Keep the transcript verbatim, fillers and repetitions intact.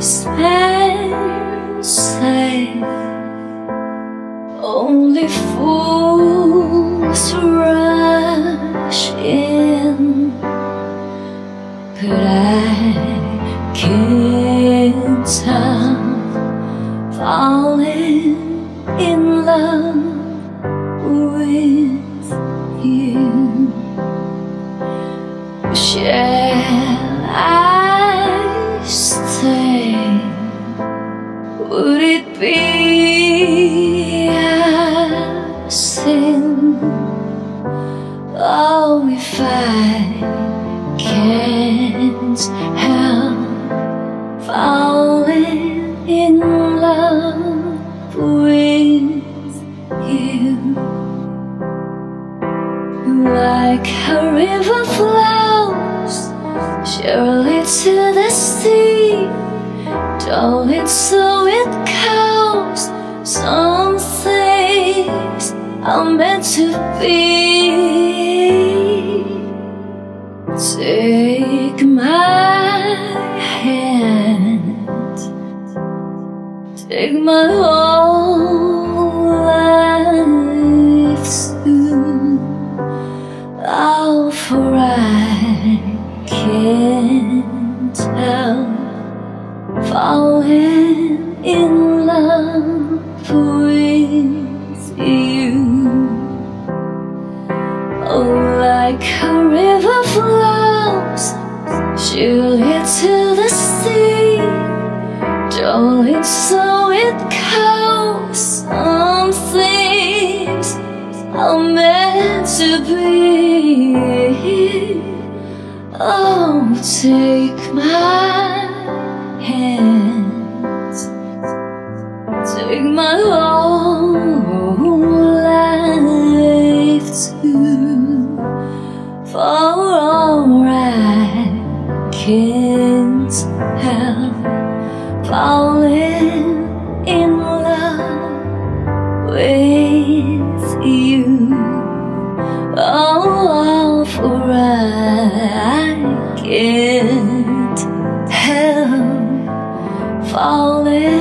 spent safe. Only fools rush in, but I can't stop falling in love with you. Shall I stay? Would it be a sin? Oh, if I can't help falling in love with you. Like a river flows surely to the sea, don't it so it goes. Some things are meant to be. Take my hand, take my whole life too. Oh, for I can't tell falling in love with you. Oh, like a river flows surely to the sea, don't it so it goes. Some things are meant to be. Oh, take my hands, take my whole life too, for all I can't help falling in love with you. Oh, for I can't help falling.